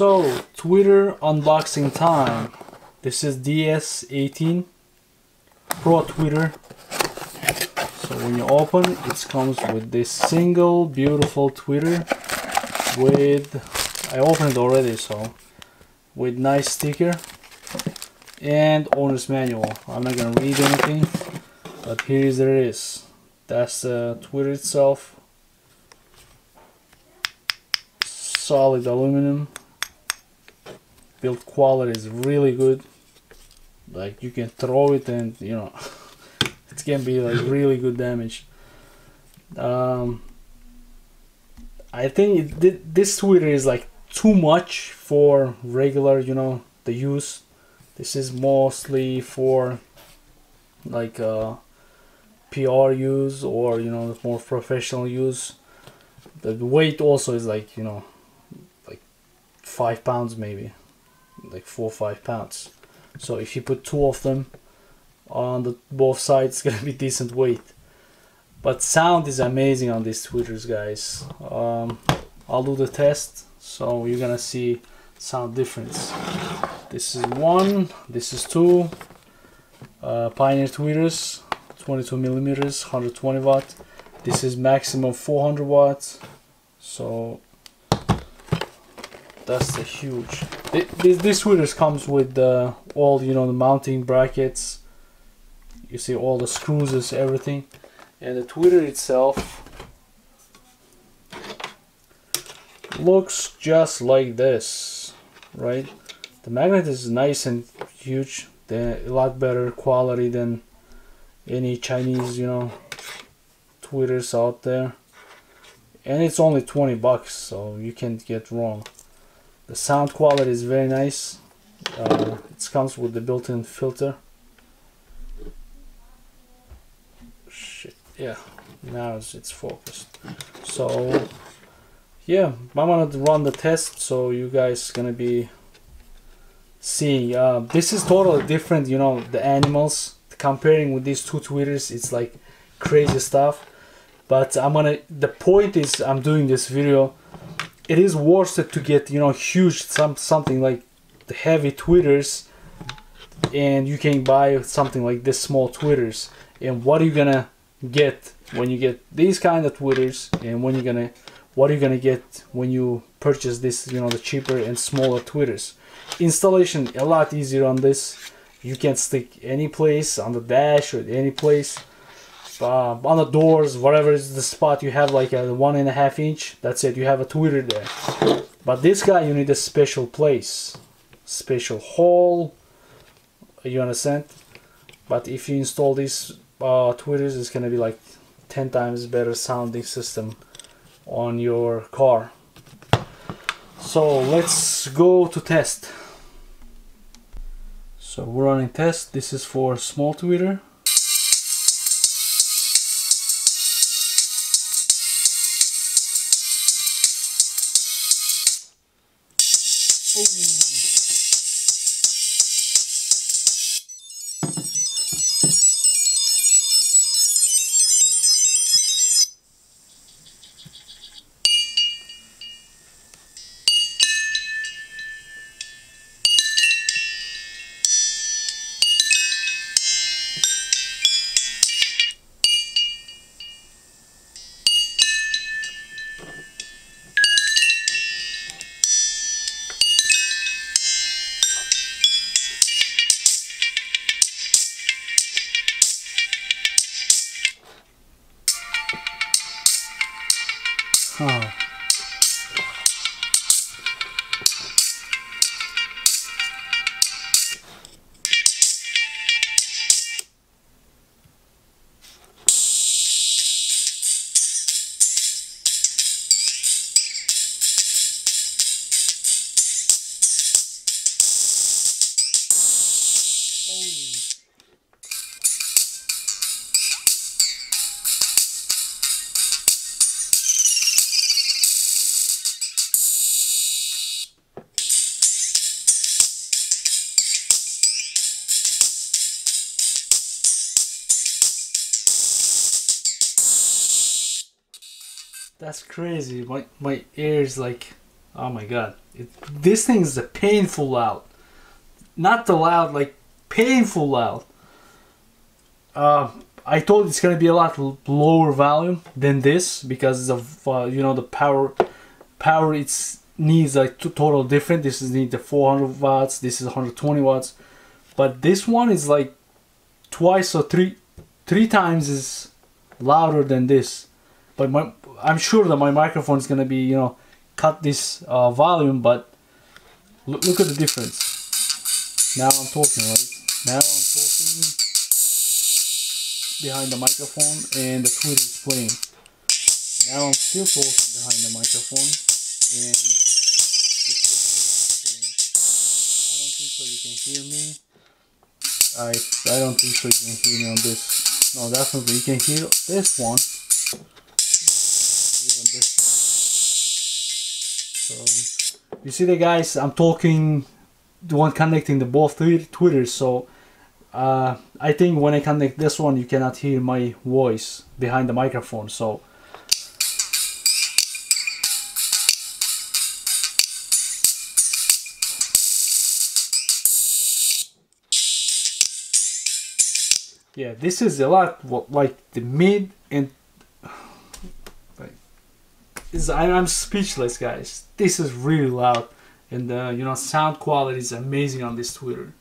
So, Twitter unboxing time. This is DS18 Pro Twitter. So when you open, it comes with this single beautiful Twitter with, I opened it already, so with nice sticker and owner's manual. I'm not gonna read anything, but here is there is. That's the Twitter itself. Solid aluminum. Build quality is really good. Like you can throw it and you know it can be like really good damage. I think this Twitter is like too much for regular, you know, the use. This is mostly for like PR use or you know more professional use. The weight also is like you know like 5 pounds maybe. Like 4 or 5 pounds, so if you put two of them on the both sides, it's gonna be decent weight. But sound is amazing on these tweeters, guys. I'll do the test, so you're gonna see sound difference. This is one, this is two. Pioneer tweeters, 22 millimeters, 120 watt. This is maximum 400 watts, so that's a huge. This tweeters comes with all you know the mounting brackets. You see all the screws, everything, and the tweeter itself looks just like this, right? The magnet is nice and huge. They're a lot better quality than any Chinese you know tweeters out there, and it's only 20 bucks, so you can't get wrong. The sound quality is very nice. It comes with the built-in filter. Shit, yeah, now it's focused. So, yeah, I'm gonna run the test, so you guys gonna be seeing. This is totally different, you know, the animals. Comparing with these two tweeters, it's like crazy stuff. But the point is I'm doing this video. It is worth it to get you know huge something like the heavy tweeters, and you can buy something like this small tweeters. And what are you gonna get when you get these kind of tweeters? And what are you gonna get when you purchase this you know the cheaper and smaller tweeters? Installation a lot easier on this. You can stick any place on the dash or any place. On the doors, whatever is the spot, you have like a 1.5 inch, that's it, you have a tweeter there. But this guy, you need a special place, special hole, you understand? But if you install these tweeters, it's gonna be like 10 times better sounding system on your car. So let's go to test. So we're running test. This is for small tweeter. Oh. That's crazy. My ears like Oh my god, this thing is a painful loud. Not the loud, like painful loud. I thought it's gonna be a lot lower volume than this because of you know, the power it's needs like total different. This is need the 400 watts, this is 120 watts, but this one is like twice or three times is louder than this. But I'm sure that my microphone is gonna be, you know, cut this volume, but look at the difference. Now I'm talking, right? Now I'm talking behind the microphone and the tweet is playing. Now I'm still talking behind the microphone and the tweet is playing. I don't think so you can hear me. I don't think so you can hear me on this. No, definitely you can hear this one. So you see the guys, I'm talking the one connecting the both tweeters, so I think when I connect this one you cannot hear my voice behind the microphone. So yeah, this is a lot like the mid and I'm speechless, guys. This is really loud, and you know, sound quality is amazing on this tweeter.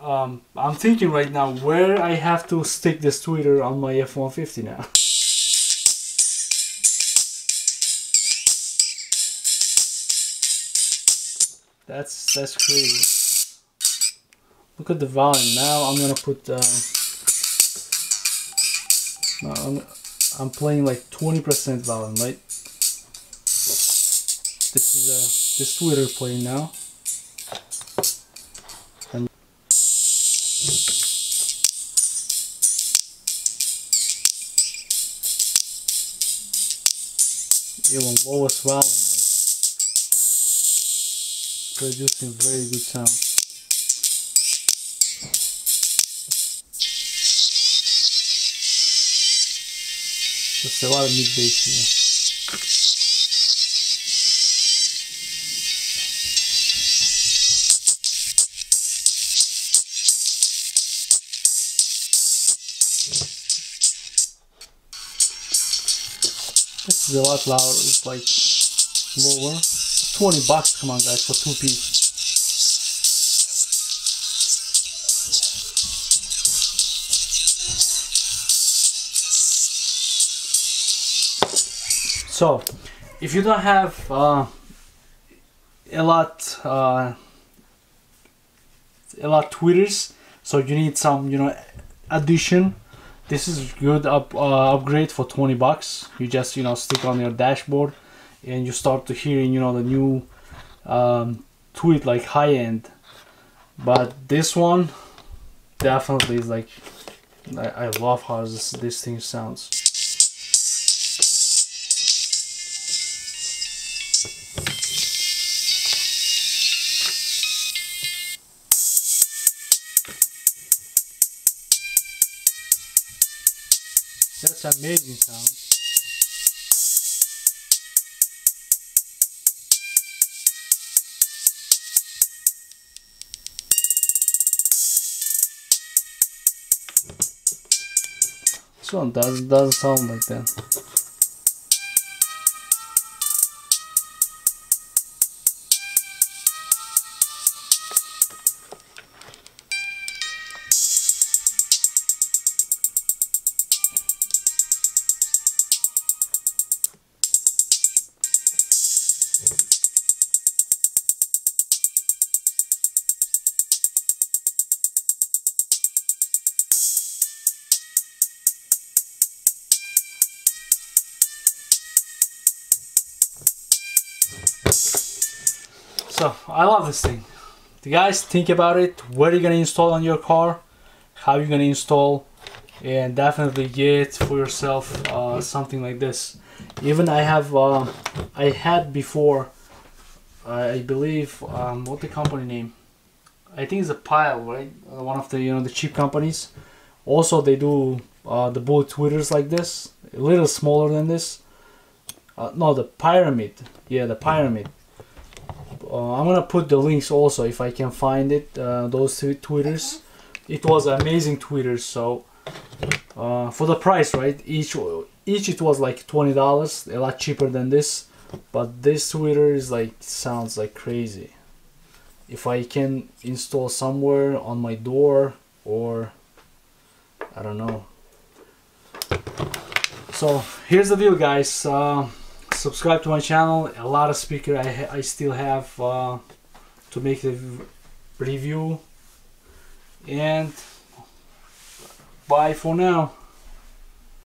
I'm thinking right now where I have to stick this tweeter on my F 150 now. That's crazy. Look at the volume. Now I'm gonna put. I'm playing like 20% volume, right? This is this tweeter playing now. And even lowest volume is producing very good sound. Just a lot of mid bass here. This is a lot louder. It's like lower. $20. Come on, guys, for 2 pieces. So, if you don't have a lot tweeters, so you need some, you know, addition. This is good upgrade for $20. You just, you know, stick on your dashboard, and you start to hearing, you know, the new tweet like high end. But this one definitely is like, I love how this thing sounds. That's amazing sound. This one doesn't sound like that. So I love this thing. You guys think about it, what are you gonna install on your car, how you're gonna install, and definitely get for yourself something like this. Even I had before, I believe, what the company name, I think it's a Pyle, right? One of the, you know, the cheap companies. Also they do the bullet tweeters like this, a little smaller than this. no, the Pyramid. Yeah, the Pyramid. I'm gonna put the links also if I can find it. Those two tweeters, it was amazing tweeters. So for the price, right? Each it was like $20, a lot cheaper than this. But this tweeter is like, sounds like crazy. If I can install somewhere on my door, or I don't know. So here's the deal, guys. Subscribe to my channel. A lot of speaker I still have to make the review. And bye for now.